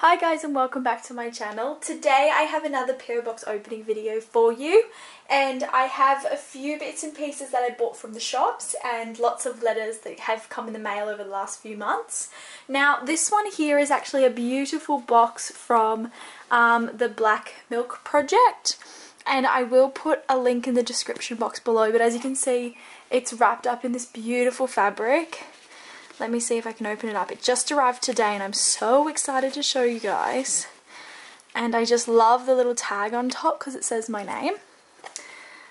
Hi guys and welcome back to my channel. Today I have another PO box opening video for you, and I have a few bits and pieces that I bought from the shops and lots of letters that have come in the mail over the last few months. Now this one here is actually a beautiful box from the Black Milk Project, and I will put a link in the description box below, but as you can see it's wrapped up in this beautiful fabric. Let me see if I can open it up. It just arrived today and I'm so excited to show you guys. And I just love the little tag on top because it says my name.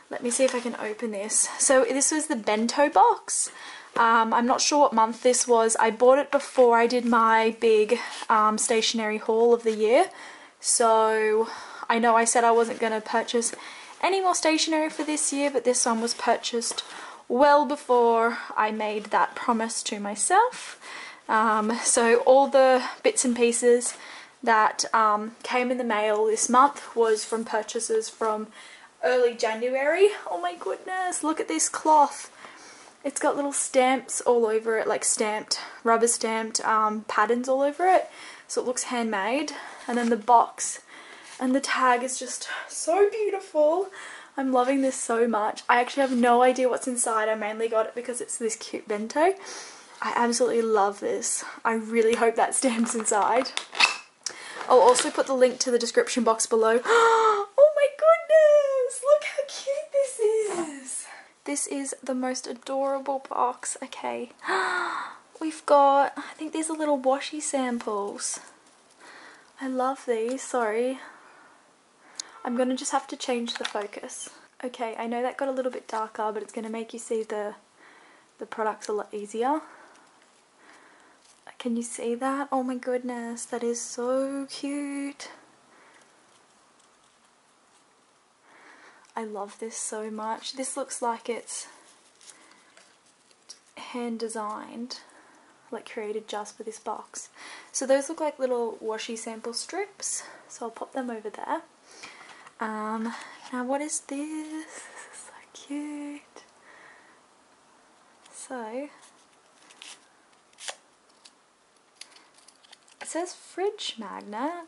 Let me see if I can open this. So this was the bento box. I'm not sure what month this was. I bought it before I did my big stationery haul of the year. So I know I said I wasn't going to purchase any more stationery for this year, but this one was purchased well before I made that promise to myself. So all the bits and pieces that came in the mail this month was from purchases from early January. Oh my goodness, look at this cloth. It's got little stamps all over it, like rubber stamped patterns all over it. So it looks handmade. And then the box and the tag is just so beautiful. I'm loving this so much. I actually have no idea what's inside. I mainly got it because it's this cute bento. I absolutely love this. I really hope that stamp's inside. I'll also put the link to the description box below. Oh my goodness! Look how cute this is! This is the most adorable box. Okay. We've got, I think these are little washi samples. I love these. Sorry. I'm going to just have to change the focus. Okay, I know that got a little bit darker, but it's going to make you see the products a lot easier. Can you see that? Oh my goodness, that is so cute. I love this so much. This looks like it's hand designed, like created just for this box. So those look like little washi sample strips, so I'll pop them over there. Now what is this? This is so cute. So, it says fridge magnet.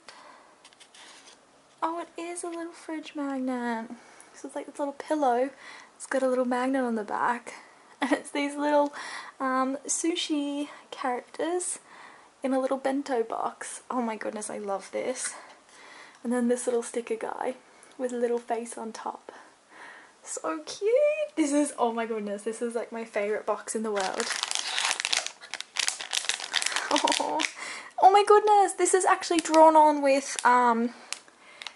Oh, it is a little fridge magnet. So it's like this little pillow. It's got a little magnet on the back. And it's these little sushi characters in a little bento box. Oh my goodness, I love this. And then this little sticker guy with a little face on top. So cute! This is, oh my goodness, this is like my favourite box in the world. Oh my goodness, this is actually drawn on with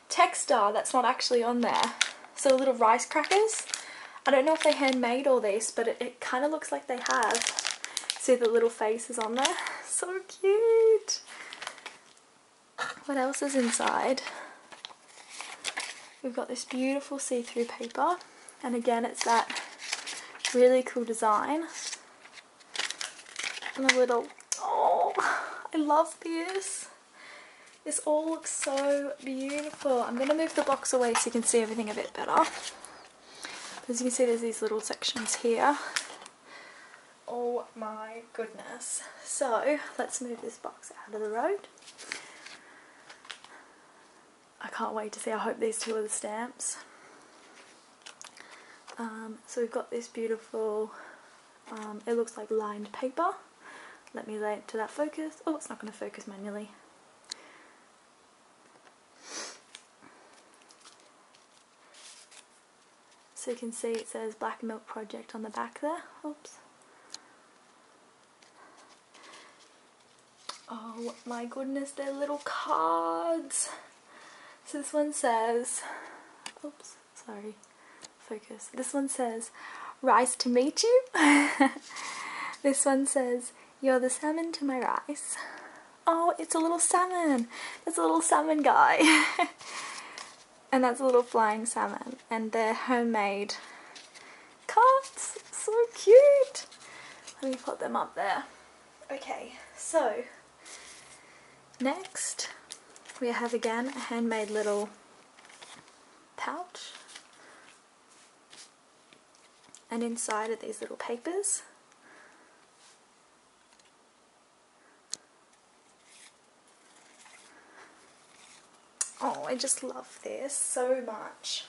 textile that's not actually on there. So little rice crackers. I don't know if they handmade all this, but it kind of looks like they have. See the little faces on there? So cute! What else is inside? We've got this beautiful see-through paper, and again it's that really cool design. And a little, oh, I love this. This all looks so beautiful. I'm going to move the box away so you can see everything a bit better. As you can see, there's these little sections here. Oh my goodness. So, let's move this box out of the road. I can't wait to see. I hope these two are the stamps. So we've got this beautiful, it looks like lined paper. Let me lay it to that focus. Oh, it's not going to focus manually. So you can see it says Black Milk Project on the back there. Oops. Oh my goodness, they're little cards. So this one says, oops, sorry, focus. This one says, rice to meet you. This one says, you're the salmon to my rice. Oh, it's a little salmon. It's a little salmon guy. And that's a little flying salmon. And they're homemade cards. So cute. Let me put them up there. Okay, so next, we have again a handmade little pouch, and inside are these little papers. Oh, I just love this so much.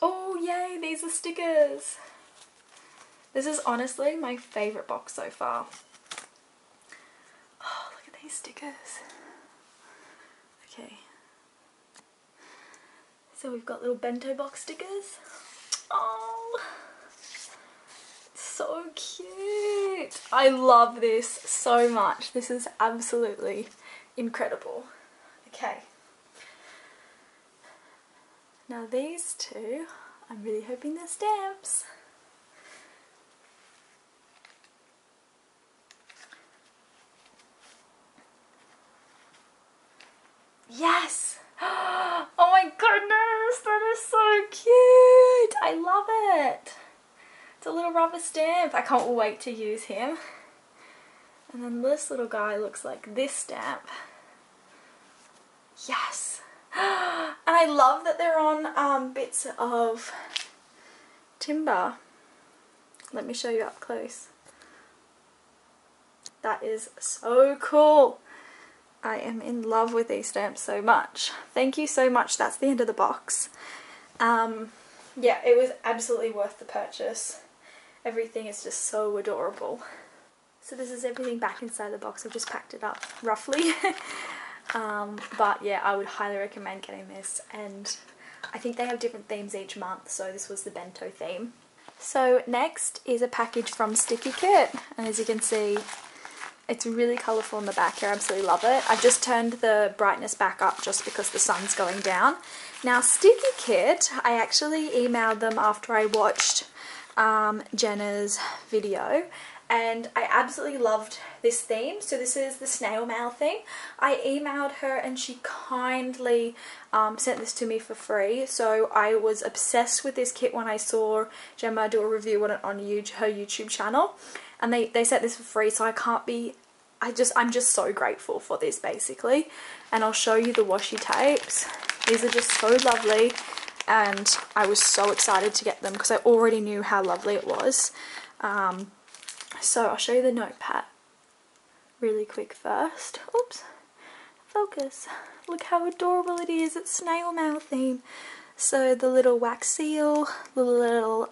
Oh yay, these are stickers. This is honestly my favourite box so far. Oh, look at these stickers. Okay. So we've got little bento box stickers. Oh, so cute. I love this so much. This is absolutely incredible. Okay. Now these two, I'm really hoping they're stamps. Yes! Oh my goodness, that is so cute! I love it! It's a little rubber stamp. I can't wait to use him. And then this little guy looks like this stamp. Yes! And I love that they're on bits of timber. Let me show you up close. That is so cool! I am in love with these stamps so much. Thank you so much. That's the end of the box. Yeah, it was absolutely worth the purchase. Everything is just so adorable. So this is everything back inside the box. I've just packed it up roughly. But yeah, I would highly recommend getting this, and I think they have different themes each month, so this was the bento theme. So next is a package from Sticky Kit, and as you can see, it's really colourful in the back here. I absolutely love it. I've just turned the brightness back up just because the sun's going down. Now Sticky Kit, I actually emailed them after I watched Jenna's video, and I absolutely loved this theme. So this is the snail mail thing. I emailed her and she kindly sent this to me for free. So I was obsessed with this kit when I saw Gemma do a review on it on her YouTube channel. And they sent this for free, so I can't be... I'm just so grateful for this, basically. And I'll show you the washi tapes. These are just so lovely. And I was so excited to get them because I already knew how lovely it was. So I'll show you the notepad really quick first. Oops. Focus. Look how adorable it is. It's snail mail theme. So the little wax seal, the little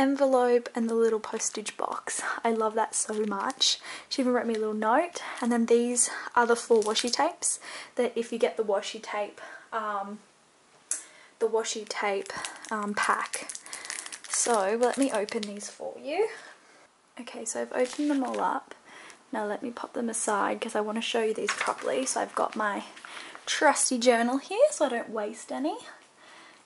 envelope, and the little postage box. I love that so much. She even wrote me a little note. And then these are the 4 washi tapes that if you get the washi tape pack. So let me open these for you. Okay, so I've opened them all up. Now let me pop them aside because I want to show you these properly. So I've got my trusty journal here so I don't waste any.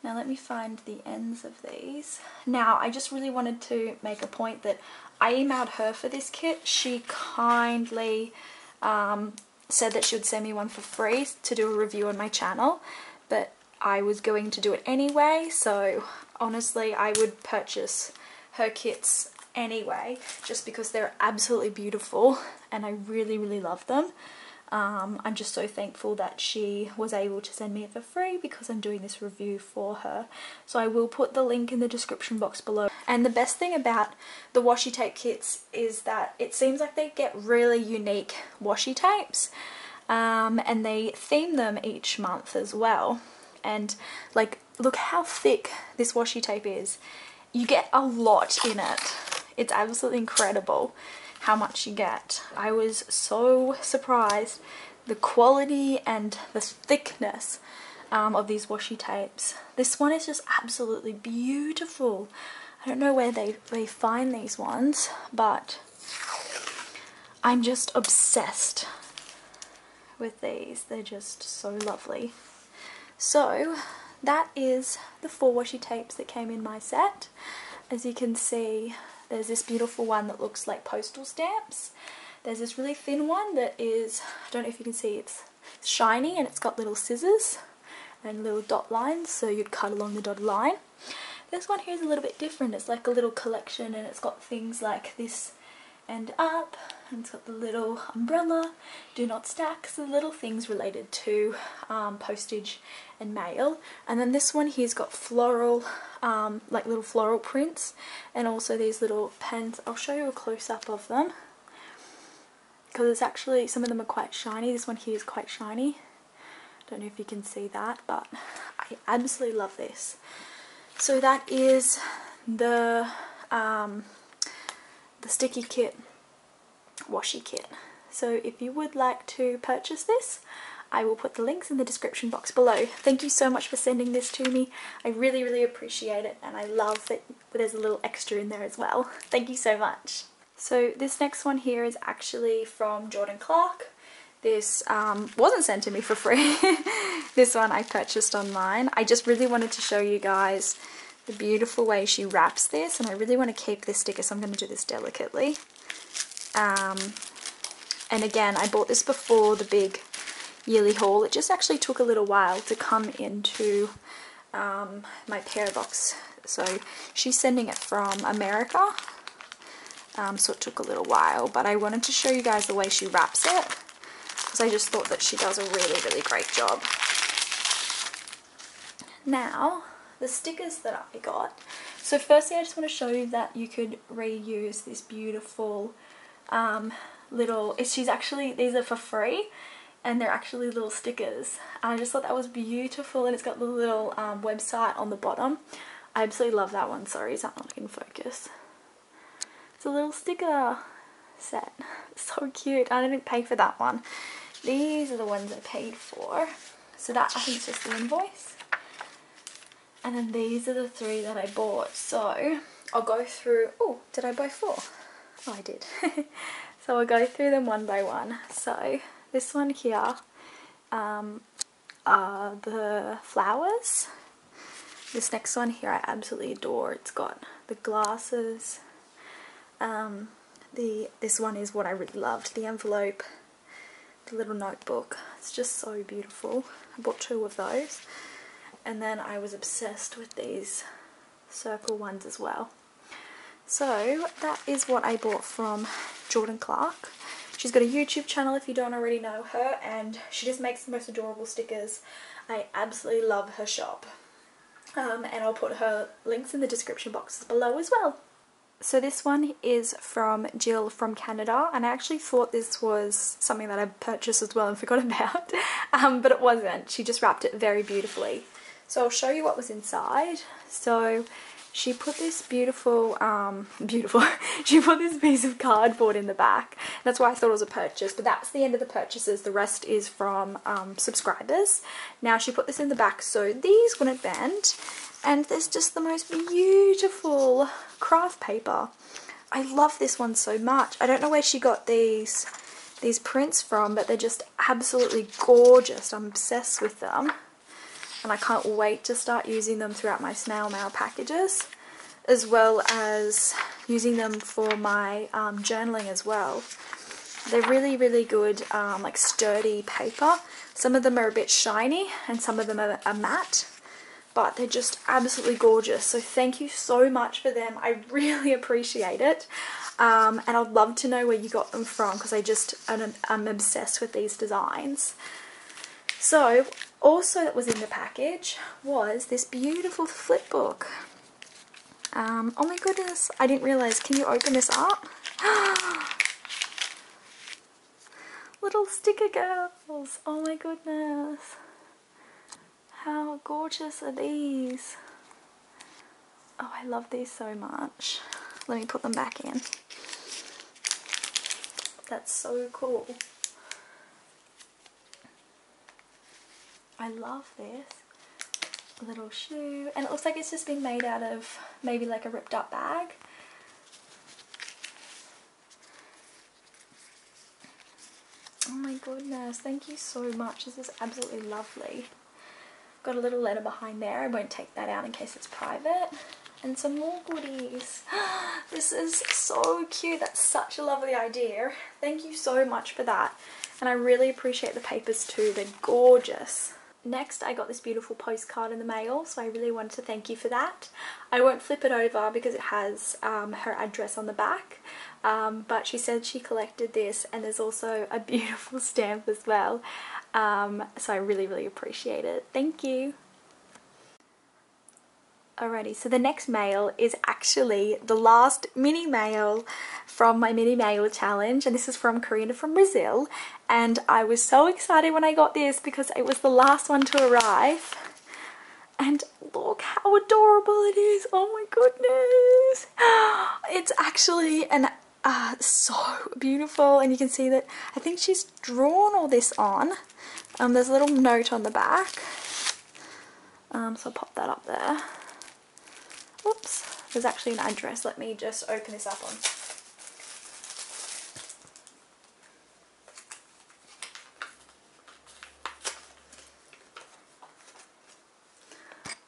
Now let me find the ends of these. Now I just really wanted to make a point that I emailed her for this kit. She kindly said that she would send me one for free to do a review on my channel, but I was going to do it anyway, so honestly I would purchase her kits anyway just because they're absolutely beautiful and I really love them. I'm just so thankful that she was able to send me it for free because I'm doing this review for her. So I will put the link in the description box below. And the best thing about the washi tape kits is that it seems like they get really unique washi tapes, and they theme them each month as well. And like, look how thick this washi tape is. You get a lot in it. It's absolutely incredible how much you get. I was so surprised the quality and the thickness of these washi tapes. This one is just absolutely beautiful. I don't know where they find these ones, but I'm just obsessed with these. They're just so lovely. So that is the 4 washi tapes that came in my set. As you can see, there's this beautiful one that looks like postal stamps. There's this really thin one that is, I don't know if you can see, it's shiny and it's got little scissors and little dot lines, so you'd cut along the dotted line. This one here is a little bit different. It's like a little collection and it's got things like this and up, and it's got the little umbrella, do not stack, so little things related to postage and mail. And then this one here's got floral, like little floral prints, and also these little pens. I'll show you a close-up of them because it's actually, some of them are quite shiny. This one here is quite shiny. I don't know if you can see that, but I absolutely love this. So that is the Sticky Kit washi kit. So if you would like to purchase this, I will put the links in the description box below. Thank you so much for sending this to me. I really, really appreciate it, and I love that there's a little extra in there as well. Thank you so much. So this next one here is actually from Jordan Clark. This wasn't sent to me for free. This one I purchased online. I just really wanted to show you guys the beautiful way she wraps this, and I really want to keep this sticker, so I'm going to do this delicately. And again, I bought this before the big yearly haul. It just actually took a little while to come into my PO box. So she's sending it from America, so it took a little while, but I wanted to show you guys the way she wraps it, because I just thought that she does a really, really great job. Now, the stickers that I got. So firstly, I just want to show you that you could reuse this beautiful little, she's actually, these are for free, and they're actually little stickers. I just thought that was beautiful, and it's got the little website on the bottom. I absolutely love that one. Sorry, is that not in focus? It's a little sticker set. So cute. I didn't pay for that one. These are the ones I paid for. So that, I think, is just the invoice. And then these are the three that I bought. So I'll go through, oh, did I buy four? Oh, I did. So I'll go through them one by one. So this one here are the flowers. This next one here I absolutely adore. It's got the glasses. This one is what I really loved. The envelope, the little notebook. It's just so beautiful. I bought two of those. And then I was obsessed with these circle ones as well. So that is what I bought from Jordan Clark. She's got a YouTube channel if you don't already know her, and she just makes the most adorable stickers. I absolutely love her shop. And I'll put her links in the description boxes below as well. So this one is from Jill from Canada, and I actually thought this was something that I purchased as well and forgot about, but it wasn't. She just wrapped it very beautifully. So I'll show you what was inside. So she put this beautiful, she put this piece of cardboard in the back. That's why I thought it was a purchase, but that's the end of the purchases. The rest is from subscribers. Now she put this in the back so these wouldn't bend, and there's just the most beautiful craft paper. I love this one so much. I don't know where she got these prints from, but they're just absolutely gorgeous. I'm obsessed with them, and I can't wait to start using them throughout my snail mail packages, as well as using them for my journaling as well. They're really, really good, like sturdy paper. Some of them are a bit shiny, and some of them are matte, but they're just absolutely gorgeous. So thank you so much for them. I really appreciate it. And I'd love to know where you got them from, because I'm obsessed with these designs. So also that was in the package was this beautiful flip book. Oh my goodness, I didn't realise. Can you open this up? Little sticker girls. Oh my goodness. How gorgeous are these? Oh, I love these so much. Let me put them back in. That's so cool. I love this little shoe, and it looks like it's just been made out of maybe like a ripped up bag. Oh my goodness, thank you so much. This is absolutely lovely. Got a little letter behind there. I won't take that out in case it's private. And some more goodies. This is so cute. That's such a lovely idea. Thank you so much for that. And I really appreciate the papers too. They're gorgeous. Next, I got this beautiful postcard in the mail, so I really wanted to thank you for that. I won't flip it over because it has her address on the back, but she said she collected this, and there's also a beautiful stamp as well, so I really, really appreciate it. Thank you. Alrighty, so the next mail is actually the last mini mail from my mini mail challenge, and this is from Karina from Brazil, and I was so excited when I got this because it was the last one to arrive, and look how adorable it is. Oh my goodness, it's actually an so beautiful, and you can see that I think she's drawn all this on. There's a little note on the back, so I'll pop that up there. Oops, there's actually an address. Let me just open this up on.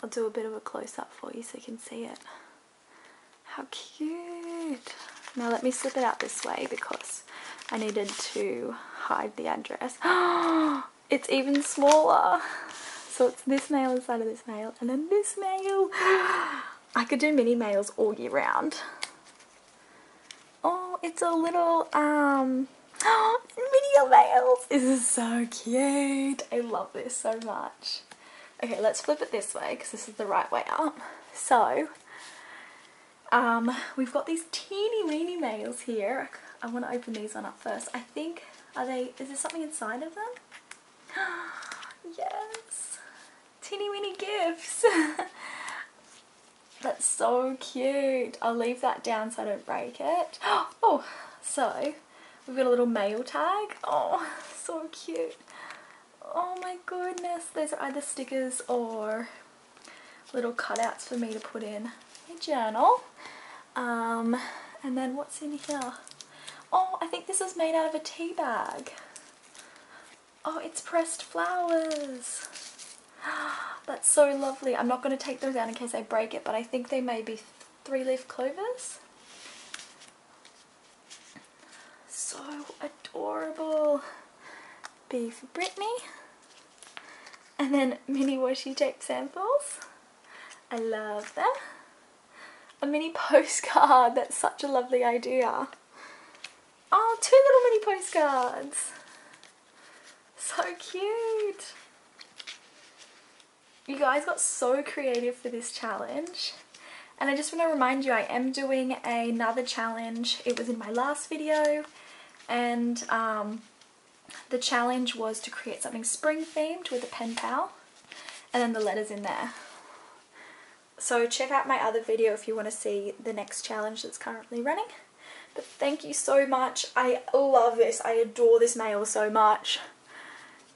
I'll do a bit of a close-up for you so you can see it. How cute. Now let me slip it out this way because I needed to hide the address. It's even smaller. So it's this mail inside of this mail, and then this mail. I could do mini mails all year round. Oh, it's a little mini mails. This is so cute. I love this so much. Okay, let's flip it this way because this is the right way up. So we've got these teeny weeny mails here. I want to open these one up first. I think is there something inside of them? Yes, teeny weeny gifts. That's so cute. I'll leave that down so I don't break it. Oh, so we've got a little mail tag. Oh, so cute. Oh my goodness. Those are either stickers or little cutouts for me to put in my journal. And then what's in here? Oh, I think this is made out of a tea bag. Oh, it's pressed flowers. That's so lovely. I'm not going to take those out in case I break it, but I think they may be three-leaf clovers. So adorable. B for Brittany. And then mini washi tape samples. I love them. A mini postcard. That's such a lovely idea. Oh, two little mini postcards. So cute. You guys got so creative for this challenge, and I just want to remind you I am doing another challenge. It was in my last video, and the challenge was to create something spring themed with a pen pal and then the letters in there. So check out my other video if you want to see the next challenge that's currently running. But thank you so much. I love this. I adore this mail so much.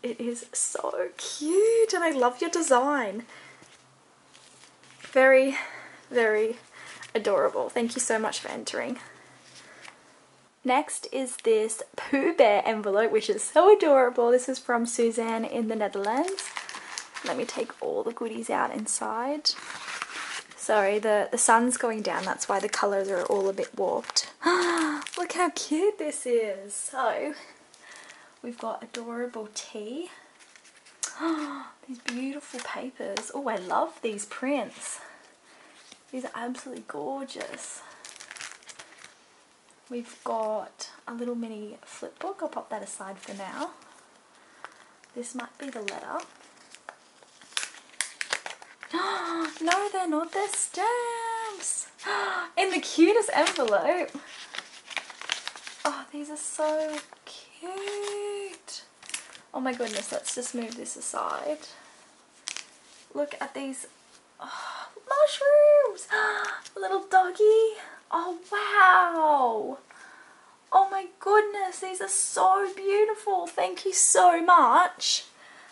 It is so cute, and I love your design. Very, very adorable. Thank you so much for entering. Next is this Pooh Bear envelope, which is so adorable. This is from Suzanne in the Netherlands. Let me take all the goodies out inside. Sorry, the sun's going down. That's why the colors are all a bit warped. Look how cute this is. So we've got adorable tea. Oh, these beautiful papers. Oh, I love these prints. These are absolutely gorgeous. We've got a little mini flip book. I'll pop that aside for now. This might be the letter. Oh, no, they're not. They're stamps. Oh, in the cutest envelope. Oh, these are so cute. Oh my goodness, let's just move this aside. Look at these mushrooms. Little doggy. Oh wow. Oh my goodness, these are so beautiful. Thank you so much.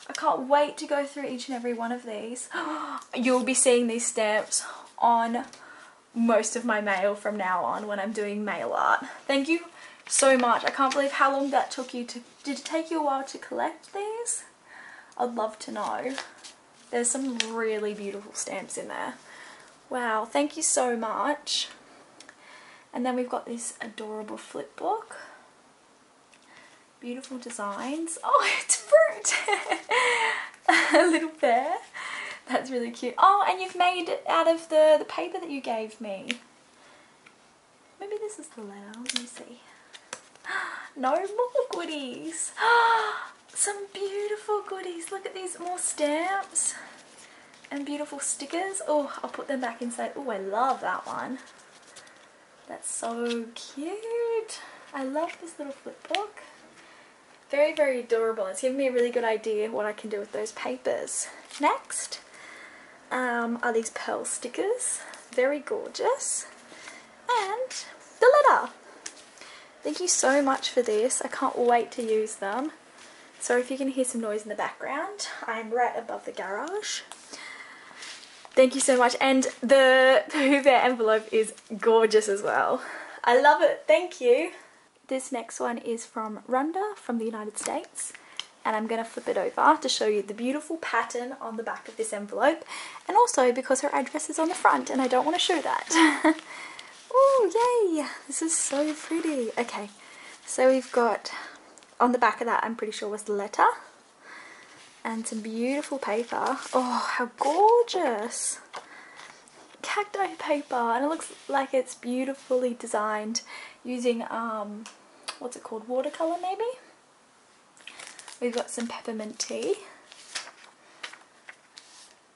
I can't wait to go through each and every one of these. You'll be seeing these stamps on most of my mail from now on when I'm doing mail art. Thank you so much. I can't believe how long that took you to. Did it take you a while to collect these? I'd love to know. There's some really beautiful stamps in there. Wow, thank you so much. And then we've got this adorable flip book. Beautiful designs. Oh, it's fruit. A little bear. That's really cute. Oh, and you've made it out of the paper that you gave me. Maybe this is the letter. Let me see. No, more goodies. Some beautiful goodies. Look at these, more stamps. and beautiful stickers. Oh, I'll put them back inside. Oh, I love that one. That's so cute. I love this little flip book. Very, very adorable. It's given me a really good idea what I can do with those papers. Next are these pearl stickers. Very gorgeous. And the letter. Thank you so much for this. I can't wait to use them. So if you can hear some noise in the background, I'm right above the garage. Thank you so much. And the Pooh Bear envelope is gorgeous as well. I love it. Thank you. This next one is from Rhonda from the United States. And I'm going to flip it over to show you the beautiful pattern on the back of this envelope. And also because her address is on the front and I don't want to show that. Oh, yay. This is so pretty. Okay, so we've got... on the back of that, I'm pretty sure, was the letter and some beautiful paper. Oh, how gorgeous! Cacti paper, and it looks like it's beautifully designed using what's it called? Watercolor, maybe. We've got some peppermint tea.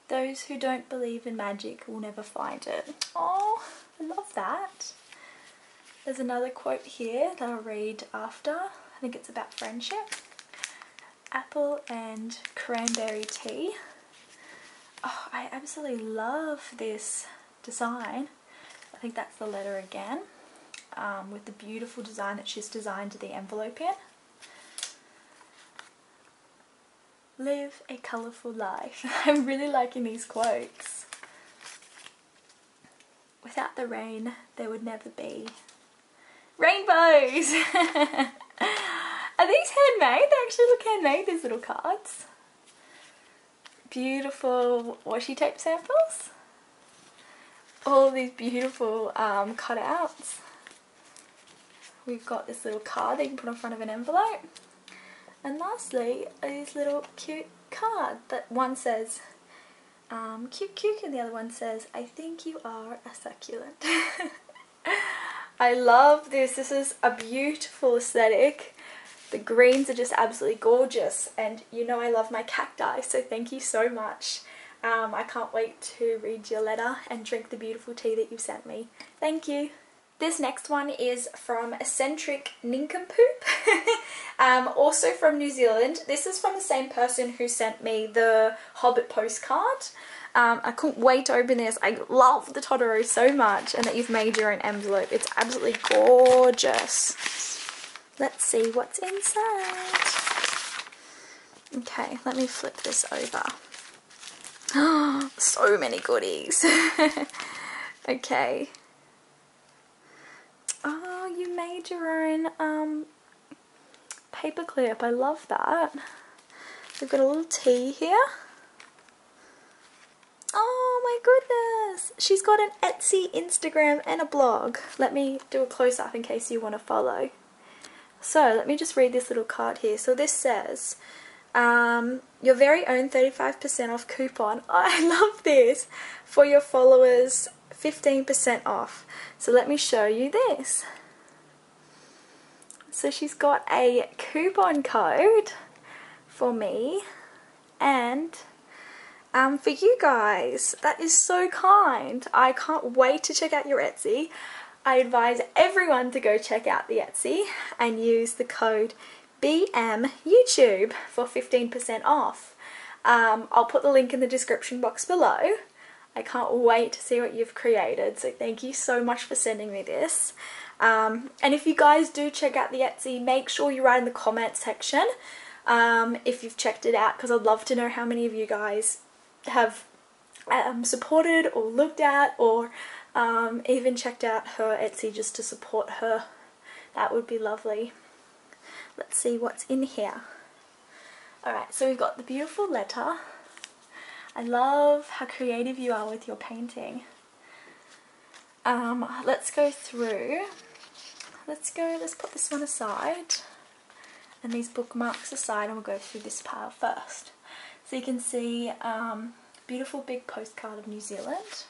Those who don't believe in magic will never find it. Oh, I love that. There's another quote here that I'll read after. I think it's about friendship. Apple and cranberry tea. Oh, I absolutely love this design. I think that's the letter again, with the beautiful design that she's designed the envelope in. Live a colourful life. I'm really liking these quotes. Without the rain, there would never be rainbows. Are these handmade? They actually look handmade, these little cards. Beautiful washi tape samples. All these beautiful cutouts. We've got this little card that you can put in front of an envelope. And lastly are these little cute cards. That one says cute cute and the other one says I think you are a succulent. I love this. This is a beautiful aesthetic. The greens are just absolutely gorgeous, and you know I love my cacti, so thank you so much. I can't wait to read your letter and drink the beautiful tea that you sent me. Thank you. This next one is from Eccentric Nincompoop, also from New Zealand. This is from the same person who sent me the Hobbit postcard. I couldn't wait to open this. I love the Totoro so much, and that you've made your own envelope. It's absolutely gorgeous. Let's see what's inside. Okay, let me flip this over. Oh, so many goodies. Okay. Oh, you made your own paper clip. I love that. We've got a little tea here. Oh my goodness. She's got an Etsy, Instagram and a blog. Let me do a close up in case you want to follow. So let me just read this little card here. So this says, your very own 35% off coupon. Oh, I love this. For your followers, 15% off. So let me show you this. So she's got a coupon code for me and for you guys. That is so kind. I can't wait to check out your Etsy. I advise everyone to go check out the Etsy and use the code BMYouTube for 15% off. I'll put the link in the description box below. I can't wait to see what you've created, so thank you so much for sending me this. And if you guys do check out the Etsy, make sure you write in the comment section if you've checked it out, because I'd love to know how many of you guys have supported or looked at or even checked out her Etsy just to support her. That would be lovely. Let's see what's in here. Alright, so we've got the beautiful letter. I love how creative you are with your painting. Let's go through. Let's put this one aside and these bookmarks aside, and we'll go through this pile first. So you can see beautiful big postcard of New Zealand.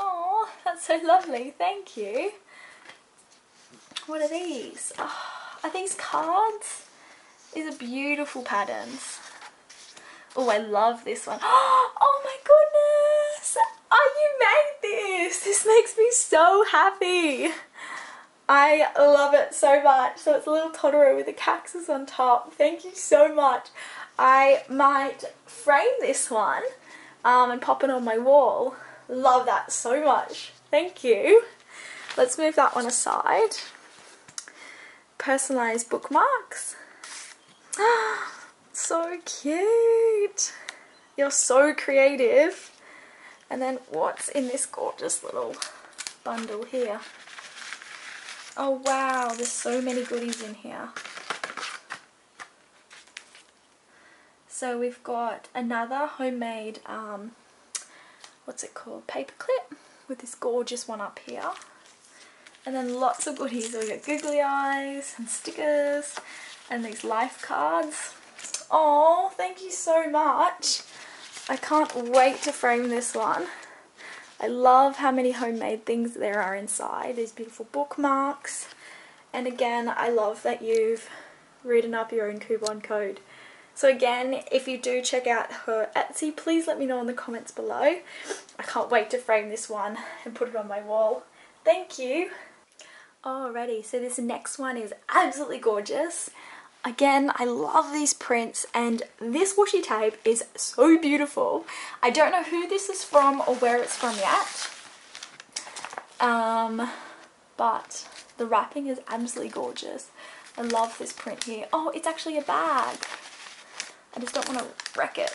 Oh, that's so lovely. Thank you. What are these? Oh, are these cards? These are beautiful patterns. Oh, I love this one. Oh my goodness! Oh, you made this! This makes me so happy. I love it so much. So it's a little Totoro with a cactus on top. Thank you so much. I might frame this one and pop it on my wall. Love that so much. Thank you. Let's move that one aside. Personalized bookmarks. So cute. You're so creative. And then what's in this gorgeous little bundle here? Oh wow, there's so many goodies in here. So we've got another homemade, what's it called, paper clip with this gorgeous one up here. And then lots of goodies. So we've got googly eyes and stickers and these life cards. Oh, thank you so much. I can't wait to frame this one. I love how many homemade things there are inside. These beautiful bookmarks. And again, I love that you've written up your own coupon code. So again, if you do check out her Etsy, please let me know in the comments below. I can't wait to frame this one and put it on my wall. Thank you. Alrighty, so this next one is absolutely gorgeous. Again, I love these prints, and this washi tape is so beautiful. I don't know who this is from or where it's from yet, but the wrapping is absolutely gorgeous. I love this print here. Oh, it's actually a bag. I just don't want to wreck it.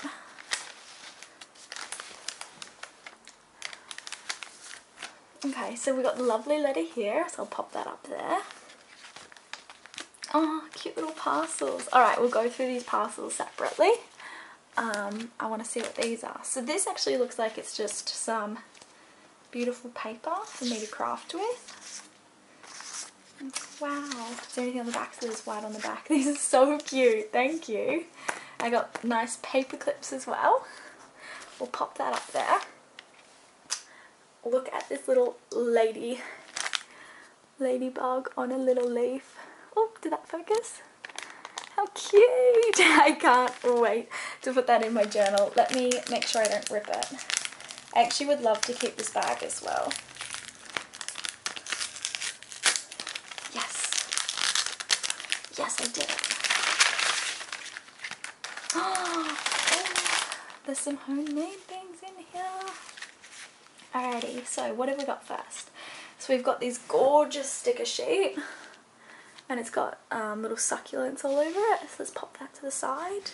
Okay, so we've got the lovely letter here, so I'll pop that up there. Oh, cute little parcels. Alright, we'll go through these parcels separately. I want to see what these are. So this actually looks like it's just some beautiful paper for me to craft with. Wow. Is there anything on the back? So there's white on the back. These are so cute. Thank you. I got nice paper clips as well. We'll pop that up there. Look at this little ladybug on a little leaf. Oh, did that focus? How cute! I can't wait to put that in my journal. Let me make sure I don't rip it. I actually would love to keep this bag as well. Yes. Yes, I did. Oh, there's some homemade things in here. Alrighty, so what have we got first? So we've got this gorgeous sticker sheet. And it's got little succulents all over it, so let's pop that to the side.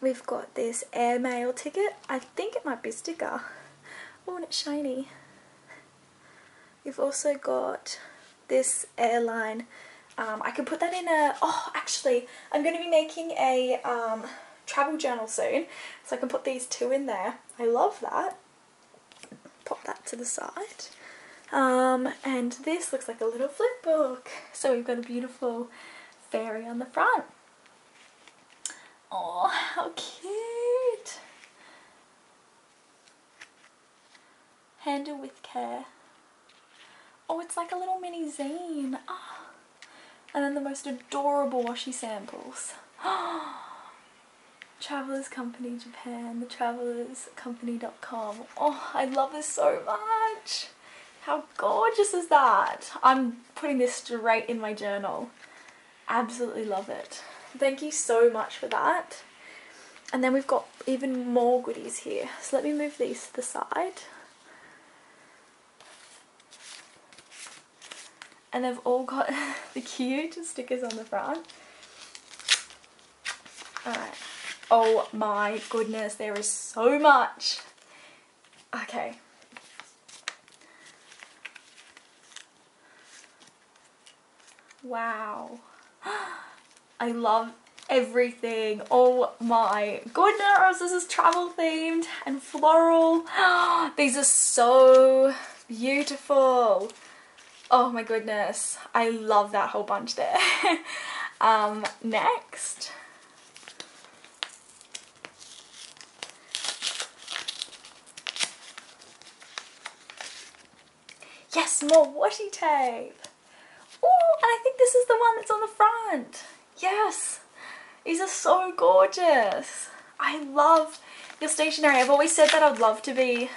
We've got this airmail ticket. I think it might be a sticker. Oh, and it's shiny. You've also got this airline. I could put that in a... Oh, actually, I'm going to be making a travel journal soon, so I can put these two in there. I love that. Pop that to the side. And this looks like a little flip book. So we've got a beautiful fairy on the front. Oh, how cute. Handle with care. Oh, it's like a little mini zine. Oh. And then the most adorable washi samples. Oh. Travelers Company Japan, the travelerscompany.com. Oh, I love this so much. How gorgeous is that? I'm putting this straight in my journal. Absolutely love it. Thank you so much for that. And then we've got even more goodies here. So let me move these to the side. And they've all got the cute stickers on the front. Alright. Oh my goodness, there is so much. Okay. Wow, I love everything. Oh my goodness, this is travel themed and floral. These are so beautiful. Oh my goodness, I love that whole bunch there. Next. Yes, more washi tape. Oh, and I think this is the one that's on the front. Yes, these are so gorgeous. I love your stationery. I've always said that I'd love to be,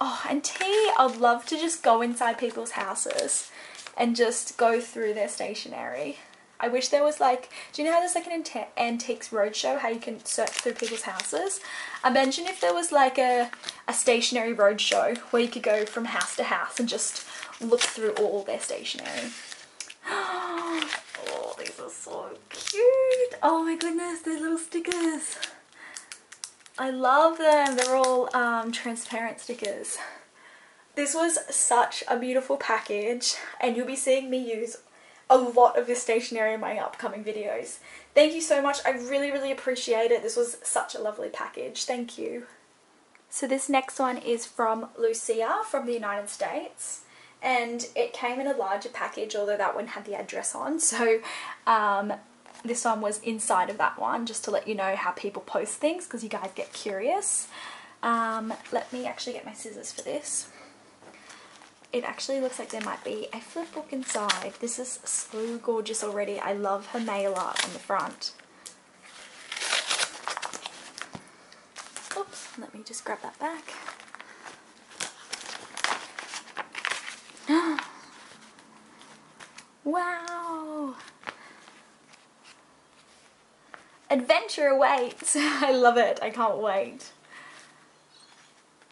oh, and tea, I'd love to just go inside people's houses and just go through their stationery. I wish there was like, do you know how there's like an antiques roadshow, how you can search through people's houses? Imagine if there was like a stationery roadshow where you could go from house to house and just look through all their stationery. Oh, these are so cute. Oh my goodness, they're little stickers. I love them. They're all transparent stickers. This was such a beautiful package, and you'll be seeing me use a lot of this stationery in my upcoming videos. Thank you so much. I really, really appreciate it. This was such a lovely package. Thank you. So this next one is from Lucia from the United States, and it came in a larger package, although that one had the address on. So this one was inside of that one, just to let you know how people post things, because you guys get curious. Let me actually get my scissors for this. It actually looks like there might be a flip book inside. This is so gorgeous already. I love her mail art on the front. Oops, let me just grab that back. Wow! Adventure awaits! I love it. I can't wait.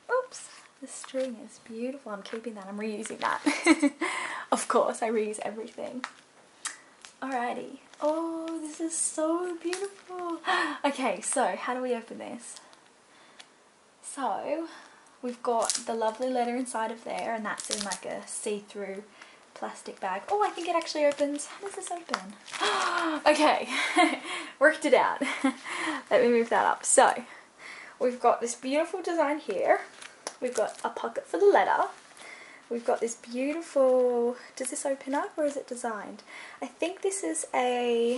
Oops. The string is beautiful. I'm keeping that. I'm reusing that. Of course, I reuse everything. Alrighty. Oh, this is so beautiful. Okay, so how do we open this? So, we've got the lovely letter inside of there, and that's in like a see-through plastic bag. Oh, I think it actually opens. How does this open? Okay, worked it out. Let me move that up. So, we've got this beautiful design here. We've got a pocket for the letter. We've got this beautiful, does this open up or is it designed? I think this is a,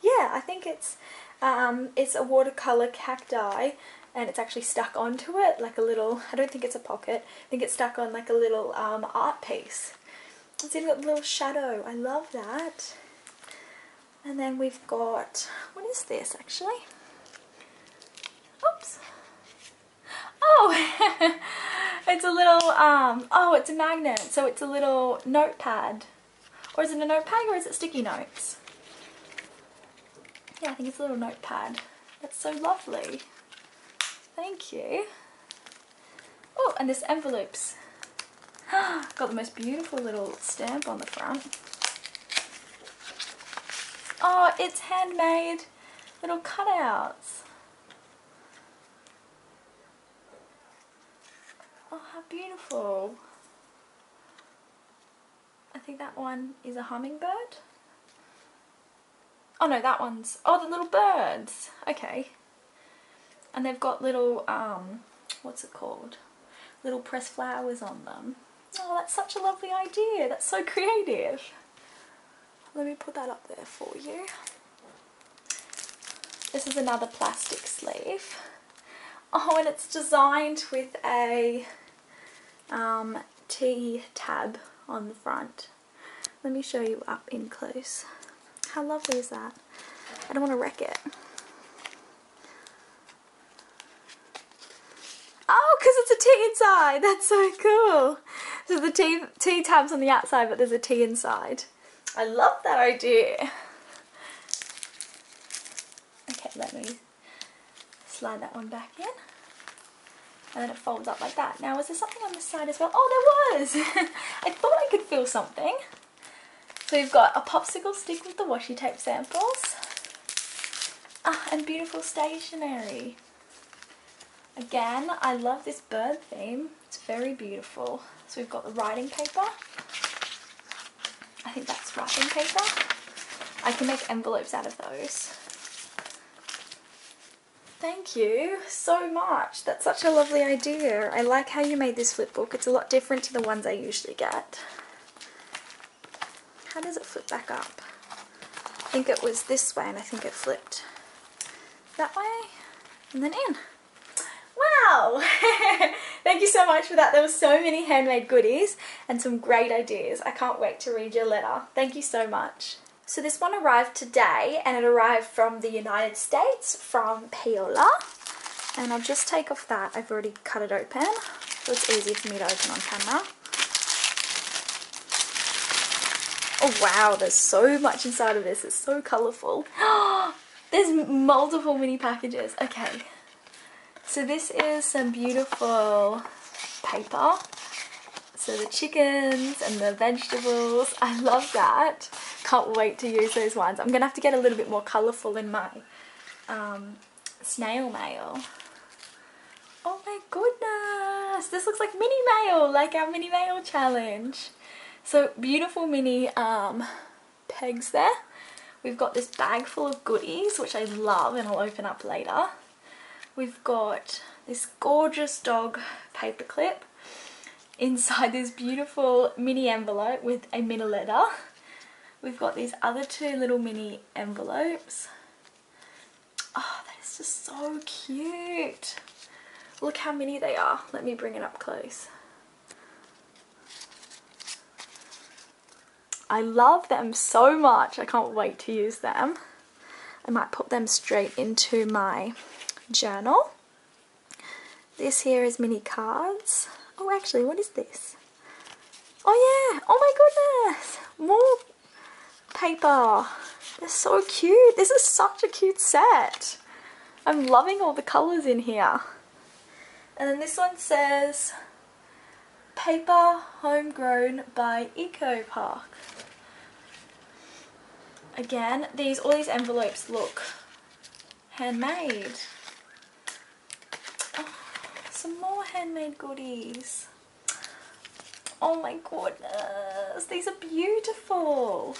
yeah, I think it's a watercolor cacti, and it's actually stuck onto it like a little, I don't think it's a pocket, I think it's stuck on like a little art piece. It's in a little shadow, I love that. And then we've got, what is this actually? Oops. Oh, it's a little, oh, it's a magnet, so it's a little notepad. Or is it a notepad, or is it sticky notes? Yeah, I think it's a little notepad. That's so lovely. Thank you. Oh, and this envelope's got the most beautiful little stamp on the front. Oh, it's handmade little cutouts. Oh, how beautiful. I think that one is a hummingbird. Oh no, that one's, oh, the little birds. Okay. And they've got little, what's it called? Little pressed flowers on them. Oh, that's such a lovely idea. That's so creative. Let me put that up there for you. This is another plastic sleeve. Oh, and it's designed with a tea tab on the front. Let me show you up in close. How lovely is that? I don't want to wreck it. Oh, because it's a tea inside. That's so cool. So the tea tab's on the outside, but there's a tea inside. I love that idea. Okay, let me slide that one back in. And then it folds up like that. Now, is there something on this side as well? Oh, there was! I thought I could feel something. So we've got a popsicle stick with the washi tape samples. Ah, and beautiful stationery. Again, I love this bird theme. It's very beautiful. So we've got the writing paper. I think that's writing paper. I can make envelopes out of those. Thank you so much. That's such a lovely idea. I like how you made this flip book. It's a lot different to the ones I usually get. How does it flip back up? I think it was this way, and I think it flipped that way and then in. Wow! Thank you so much for that. There were so many handmade goodies and some great ideas. I can't wait to read your letter. Thank you so much. So this one arrived today, and it arrived from the United States, from Paola. And I'll just take off that. I've already cut it open, so it's easy for me to open on camera. Oh wow, there's so much inside of this. It's so colourful. There's multiple mini packages. Okay. So this is some beautiful paper. So the chickens and the vegetables. I love that. Can't wait to use those ones. I'm going to have to get a little bit more colourful in my snail mail. Oh my goodness. This looks like mini mail, like our mini mail challenge. So beautiful mini pegs there. We've got this bag full of goodies, which I love and I'll open up later. We've got this gorgeous dog paperclip inside this beautiful mini envelope with a mini letter. We've got these other two little mini envelopes. Oh, that is just so cute. Look how many they are. Let me bring it up close. I love them so much. I can't wait to use them. I might put them straight into my journal. This here is mini cards. Oh, actually, what is this? Oh, yeah. Oh, my goodness. More paper. They're so cute. This is such a cute set. I'm loving all the colours in here. And then this one says, Paper Homegrown by Eco Park. Again, all these envelopes look handmade. Oh, some more handmade goodies. Oh my goodness, these are beautiful.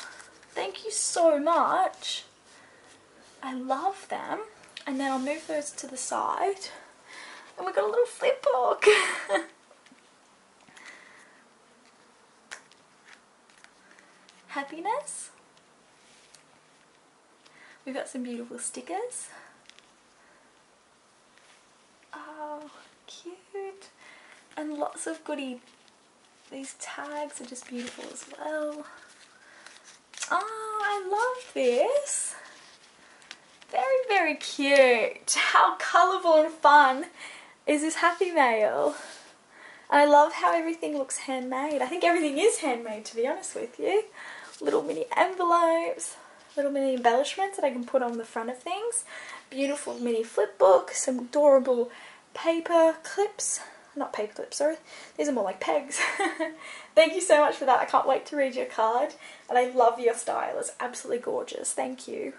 Thank you so much. I love them. And then I'll move those to the side. And we've got a little flip book. Happiness. We've got some beautiful stickers. Oh, cute. And lots of goodie. These tags are just beautiful as well. Oh, I love this. Very, very cute. How colourful and fun is this Happy Mail? And I love how everything looks handmade. I think everything is handmade, to be honest with you. Little mini envelopes, little mini embellishments that I can put on the front of things. Beautiful mini flip book, some adorable paper clips. Not paper clips, sorry. These are more like pegs. Thank you so much for that. I can't wait to read your card. And I love your style. It's absolutely gorgeous. Thank you.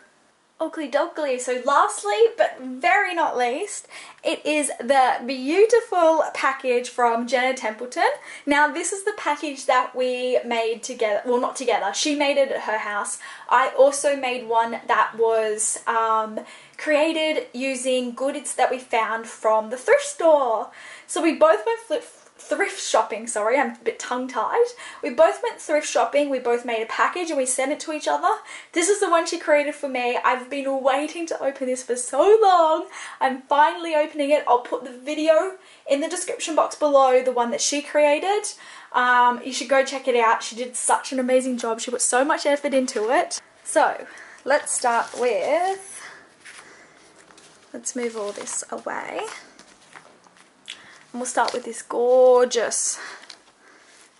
Oakley Dogley. So lastly, but very not least, it is the beautiful package from Jenna Templeton. Now this is the package that we made together, well not together, she made it at her house. I also made one that was created using goods that we found from the thrift store. So we both went thrift shopping, sorry, I'm a bit tongue-tied. We both went thrift shopping, we both made a package and we sent it to each other. This is the one she created for me. I've been waiting to open this for so long. I'm finally opening it. I'll put the video in the description box below, the one that she created. You should go check it out. She did such an amazing job. She put so much effort into it. So, let's start with, let's move all this away. And we'll start with this gorgeous,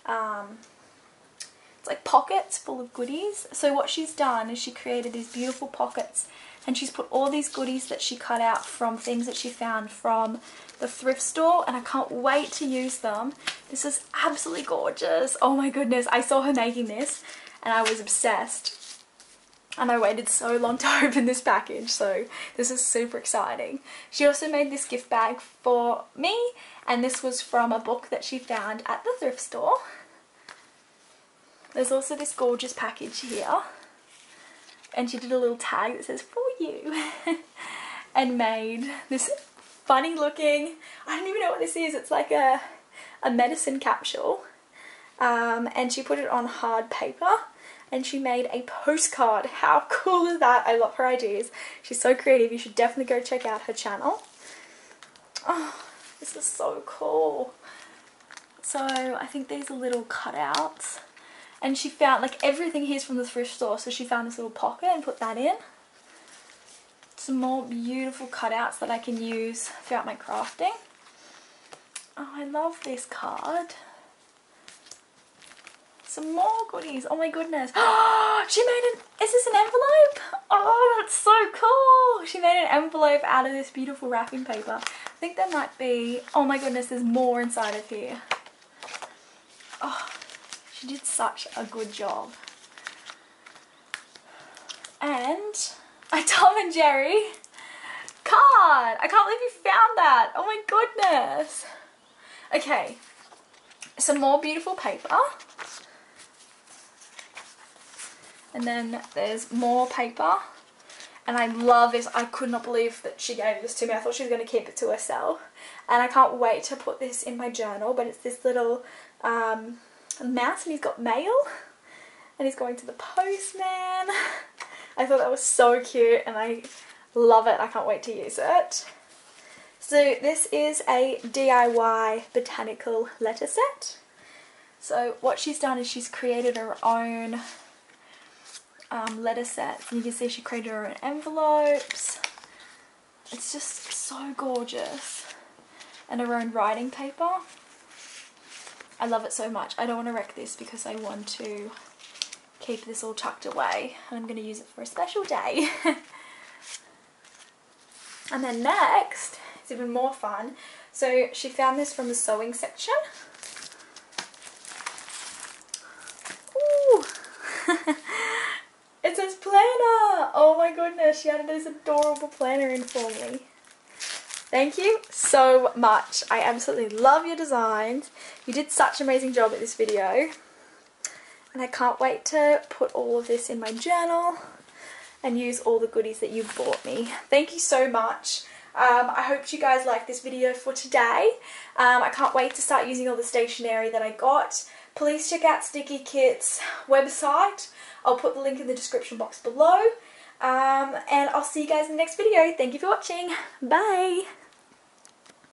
it's like pockets full of goodies. So what she's done is she created these beautiful pockets and she's put all these goodies that she cut out from things that she found from the thrift store, and I can't wait to use them. This is absolutely gorgeous. Oh my goodness, I saw her making this and I was obsessed, and I waited so long to open this package, so this is super exciting. She also made this gift bag for me, and this was from a book that she found at the thrift store. There's also this gorgeous package here. And she did a little tag that says, for you. And made this funny looking, I don't even know what this is. It's like a medicine capsule. And she put it on hard paper. And she made a postcard. How cool is that? I love her ideas. She's so creative. You should definitely go check out her channel. Oh. This is so cool. So I think these are little cutouts and she found, like, everything here's from the thrift store, so she found this little pocket and put that in. Some more beautiful cutouts that I can use throughout my crafting. Oh, I love this card. Some more goodies. Oh my goodness. Oh, she made an... Is this an envelope? Oh, that's so cool. She made an envelope out of this beautiful wrapping paper. I think there might be... Oh my goodness, there's more inside of here. Oh, she did such a good job. And a Tom and Jerry card. I can't believe you found that. Oh my goodness. Okay. Some more beautiful paper. And then there's more paper. And I love this. I could not believe that she gave this to me. I thought she was going to keep it to herself. And I can't wait to put this in my journal. But it's this little mouse, and he's got mail. And he's going to the postman. I thought that was so cute, and I love it. I can't wait to use it. So this is a DIY botanical letter set. So what she's done is she's created her own... letter sets, and you can see she created her own envelopes. It's just so gorgeous, and her own writing paper. I love it so much. I don't want to wreck this because I want to keep this all tucked away, and I'm going to use it for a special day. And then next, it's even more fun. So she found this from the sewing section. Ooh. It says planner! Oh my goodness, she added this adorable planner in for me. Thank you so much. I absolutely love your designs. You did such an amazing job at this video. And I can't wait to put all of this in my journal and use all the goodies that you bought me. Thank you so much. I hope you guys liked this video for today. I can't wait to start using all the stationery that I got. Please check out Sticky Kit's website. I'll put the link in the description box below. And I'll see you guys in the next video. Thank you for watching. Bye.